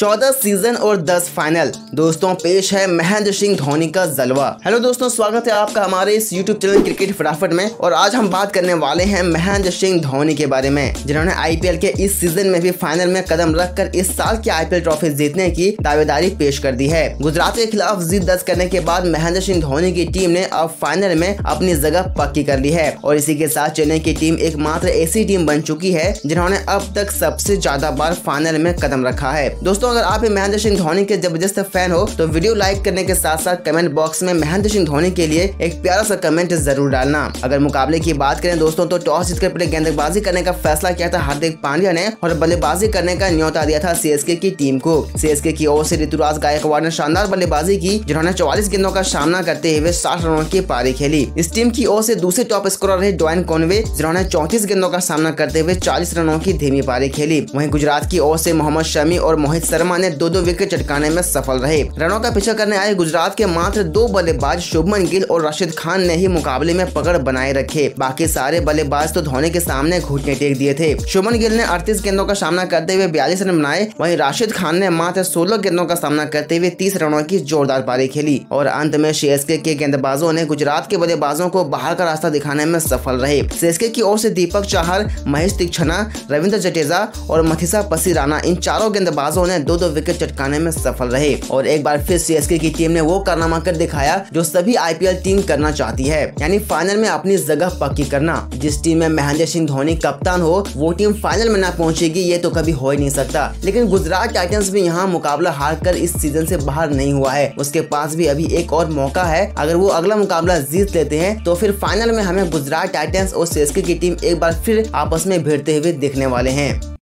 14 season और 10 final. दोस्तों पेश है महेंद्र सिंह धोनी का जलवा। हेलो दोस्तों, स्वागत है आपका हमारे इस YouTube चैनल क्रिकेट फिटाफट में। और आज हम बात करने वाले हैं महेंद्र सिंह धोनी के बारे में, जिन्होंने आईपीएल के इस सीजन में भी फाइनल में कदम रखकर इस साल की आईपीएल ट्रॉफी जीतने की दावेदारी पेश कर दी है। गुजरात के खिलाफ जीत दर्ज करने के बाद महेंद्र सिंह धोनी की टीम ने अब फाइनल में अपनी जगह पक्की कर ली है। और इसी के साथ चेन्नई की टीम एकमात्र ऐसी टीम बन चुकी है जिन्होंने अब तक सबसे ज्यादा बार फाइनल में कदम रखा है। दोस्तों अगर आप महेंद्र सिंह धोनी के जबरदस्त फैन हो तो वीडियो लाइक करने के साथ साथ कमेंट बॉक्स में महेंद्र सिंह धोनी के लिए एक प्यारा सा कमेंट जरूर डालना। अगर मुकाबले की बात करें दोस्तों तो टॉस जीतकर पहले गेंदबाजी करने का फैसला किया था हार्दिक पांड्या ने और बल्लेबाजी करने का न्योता दिया था सीएसके की टीम को। सीएसके की ओर से ऋतुराज गायकवाड़ ने शानदार बल्लेबाजी की, जिन्होंने 44 गेंदों का सामना करते हुए 60 रनों की पारी खेली। इस टीम की ओर से दूसरे टॉप स्कोरर रहे रहेन कोनवे, जिन्होंने 34 गेंदों का सामना करते हुए 40 रनों की धीमी पारी खेली। वहीं गुजरात की ओर से मोहम्मद शमी और मोहित शर्मा ने 2-2 विकेट चटकाने में सफल रहे। रनों का पीछा करने आए गुजरात के मात्र 2 बल्लेबाज शुभमन गिल और राशिद खान ने ही मुकाबले में पकड़ बनाए रखे। बाकी सारे बल्लेबाज तो धोनी के सामने घुटने टेक दिए थे। शुभमन गिल ने 38 गेंदों का सामना करते हुए 42 रन बनाए। वहीं राशिद खान ने मात्र 16 गेंदों का सामना करते हुए 30 रनों की जोरदार पारी खेली। और अंत में सीएसके के गेंदबाजों ने गुजरात के बल्लेबाजों को बाहर का रास्ता दिखाने में सफल रहे। सीएसके की ओर से दीपक चाहर, महेश तीक्षण, रविन्द्र जडेजा और मथिशा पसीराना, इन चारों गेंदबाजों ने 2-2 विकेट चटकाने में सफल रहे। और एक बार फिर सीएसके की टीम ने वो कारनामा कर दिखाया जो सभी आईपीएल टीम करना चाहती है, यानी फाइनल में अपनी जगह पक्की करना। जिस टीम में महेंद्र सिंह धोनी कप्तान हो वो टीम फाइनल में ना पहुंचेगी ये तो कभी हो ही नहीं सकता। लेकिन गुजरात टाइटेंस भी यहाँ मुकाबला हारकर इस सीजन से बाहर नहीं हुआ है। उसके पास भी अभी एक और मौका है। अगर वो अगला मुकाबला जीत लेते हैं तो फिर फाइनल में हमें गुजरात टाइटेंस और सीएसके की टीम एक बार फिर आपस में भिड़ते हुए देखने वाले हैं।